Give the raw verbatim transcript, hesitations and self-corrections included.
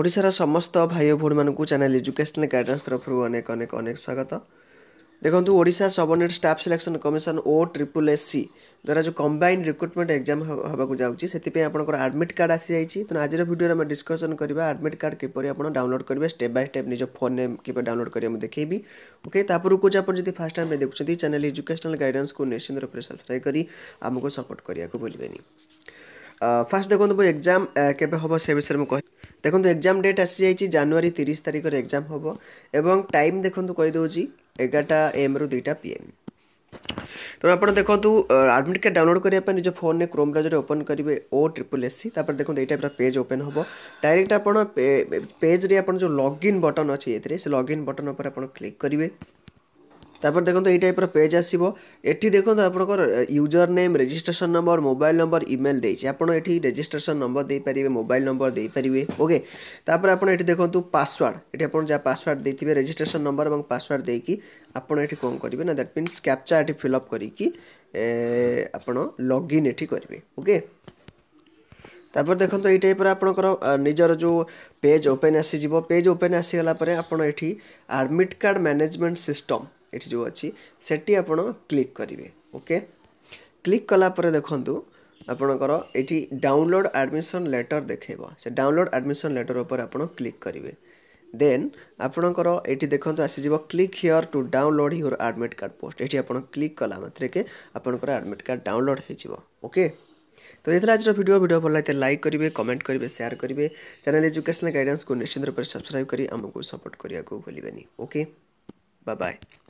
ओडिशार समस्त भाई और भौणी मानू चैनल एजुकेशनल गाइडेंस तरफ अनेक अनेक अनेक स्वागत। देखो Odisha subordinate staff selection commission O triple S C द्वारा जो कंबाइंड रिक्रुटमेंट एग्जाम होगा जाऊँगी से आपर एडमिट कार्ड आसी जाइए। तो आज वीडियो में डिस्कशन करा एडमिट कार्ड किपर आप डाउनलोड करेंगे स्टेप बाय स्टेप निज फोन किपर डाउनलोड करेंगे मुझे देखी। ओके पूछे आप फास्ट टाइम देखते चैनल एजुकेशनल गाइडेंस को निश्चित रूप से सब्सक्राइब करी आमको सपोर्ट करा भूलें। फास्ट देखो तो एग्जाम केबे होबो से विषय में कह देखो एग्जाम डेट आसी जाइए जनवरी तीस तारिख एग्जाम होबो एवं टाइम देखो कहीदे एगारटा एम रु दुईटा पीएम। तो आप देखो एडमिट कार्ड डाउनलोड करने निज फोन में क्रोम ब्राउजर ओपन करेंगे ओ ट्रिपल एस सी। तापर देखो ये टाइप पेज ओपन हम डायरेक्ट आप पेज रे जो लॉगिन बटन अच्छे ये लॉगिन बटन पर आप क्लिक करेंगे। तापर देखो ये टाइप पेज आसो ये देखो आप user name registration number mobile number email देती आप रजिस्ट्रेशन नंबर दे पारे मोबाइल नंबर दे पारे। ओके तापर आप देखो पासवर्ड ये जहाँ पासवर्ड देते रजिस्ट्रेशन नंबर और पासवर्ड देकी आपड़ ये कौन करेंगे ना दैट मीन्स कैप्चा ये फिलअप करी आप लॉगिन ये करेंगे। ओके तापर देखो ये टाइप निजर जो पेज ओपन आसीज पेज ओपन आसीगला एडमिट कार्ड मैनेजमेंट सिस्टम ये जो अच्छी सेटी आपड़ क्लिक करेंगे। ओके क्लिक कलापर देखूँ आपणकर ये डाउनलोड एडमिशन लेटर देखो से डाउनलोड एडमिशन लेटर उपर आप क्लिक करेंगे। देन आपणकर ये देखो आसीज click here to download your admit card post ये आप क्लिक कला मात्रे के आपणकर एडमिट कार्ड डाउनलोड हो। ओके तो ये आज वीडियो वीडियो भल लगे लाइक करेंगे कमेंट करेंगे शेयर करेंगे चैनल एजुकेशनल गाइडेंस को निश्चित रूप से सब्सक्राइब करी आमको सपोर्ट करने को भूलें। Okay bye bye.